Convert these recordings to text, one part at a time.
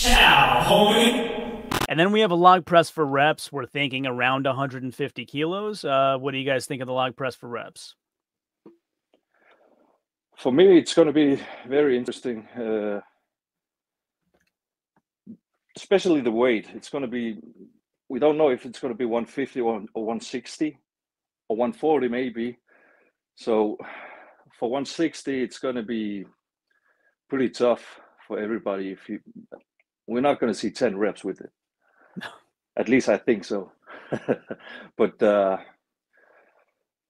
Ciao, homie. And then we have a log press for reps. We're thinking around 150 kilos. What do you guys think of the log press for reps? For me, it's going to be very interesting, especially the weight. It's going to be, we don't know if it's going to be 150 or 160 or 140 maybe. So for 160, it's going to be pretty tough for everybody. If you, we're not going to see 10 reps with it. At least I think so. But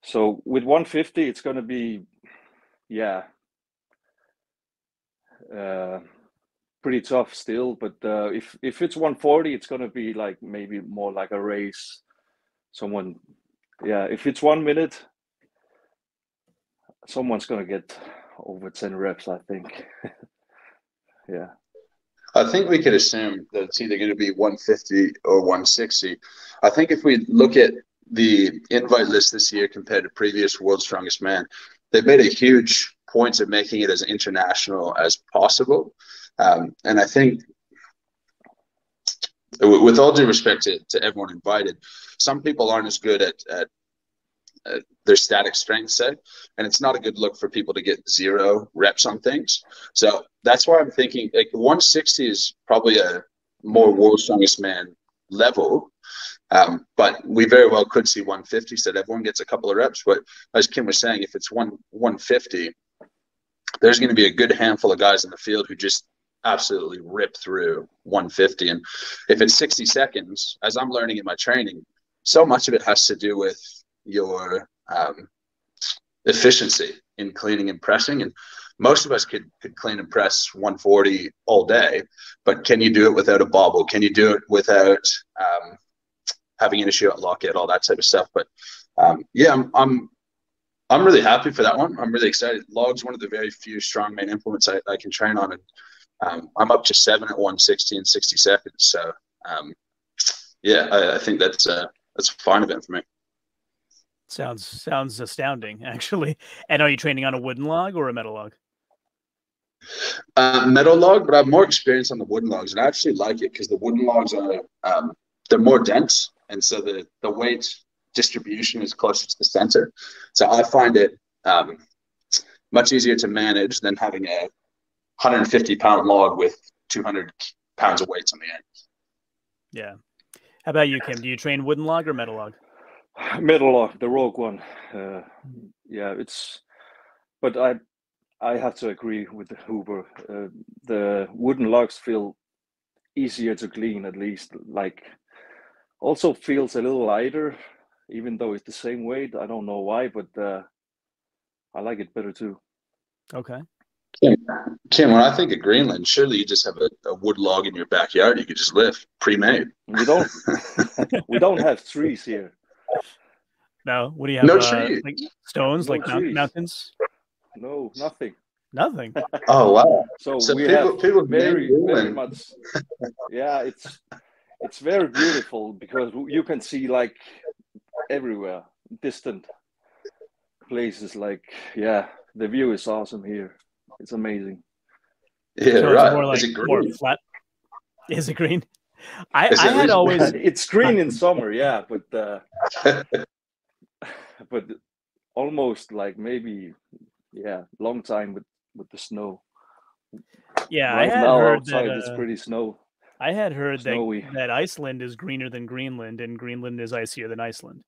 so with 150, it's going to be, yeah, pretty tough still. But if it's 140, it's going to be like maybe more like a race. Someone, yeah, if it's 1 minute, someone's going to get over 10 reps, I think. Yeah. I think we could assume that it's either going to be 150 or 160. I think if we look at the invite list this year compared to previous World's Strongest Man, they made a huge point of making it as international as possible. And I think, with all due respect to everyone invited, some people aren't as good at their static strength set, and it's not a good look for people to get 0 reps on things. So that's why I'm thinking like 160 is probably a more World's Strongest Man level, but we very well could see 150 so that everyone gets a couple of reps. But as Kim was saying, if it's 150, there's going to be a good handful of guys in the field who just absolutely rip through 150. And if it's 60 seconds, as I'm learning in my training, so much of it has to do with your efficiency in cleaning and pressing. And most of us could clean and press 140 all day, but can you do it without a bobble? Can you do it without having an issue at lockout, all that type of stuff? But yeah, I'm really happy for that one. I'm really excited. Log's one of the very few strongman implements I can train on, and I'm up to 7 at 160 in 60 seconds. So yeah, I think that's a fine event for me. Sounds astounding, actually. And are you training on a wooden log or a metal log? Metal log, but I have more experience on the wooden logs, and I actually like it because the wooden logs are they're more dense, and so the weight distribution is closer to the center. So I find it much easier to manage than having a 150-pound log with 200 pounds of weights on the end. Yeah. How about you, Kim? Do you train wooden log or metal log? Metal log, the Rogue one. Yeah, it's, but I have to agree with the Hooper. The wooden logs feel easier to clean, at least. Like, also feels a little lighter, even though it's the same weight. I don't know why, but I like it better too. Okay. Kim, when I think of Greenland, surely you just have a wood log in your backyard you could just lift pre-made. We don't have trees here. No, what do you have? No trees. Like stones, no, like mountains? No, nothing. Nothing. Oh wow. So we people have very much. Yeah, it's very beautiful because you can see like everywhere, distant places. Like, yeah, the view is awesome here. It's amazing. Yeah, so right. It's more like, is it green? More flat. Is it green? I had always it's green in summer, yeah, but but almost like maybe, yeah, long time with the snow. Yeah, right. I had now heard outside that, it's pretty snow. I had heard that Iceland is greener than Greenland, and Greenland is icier than Iceland.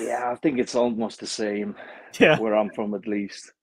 Yeah, I think it's almost the same. Yeah, where I'm from, at least.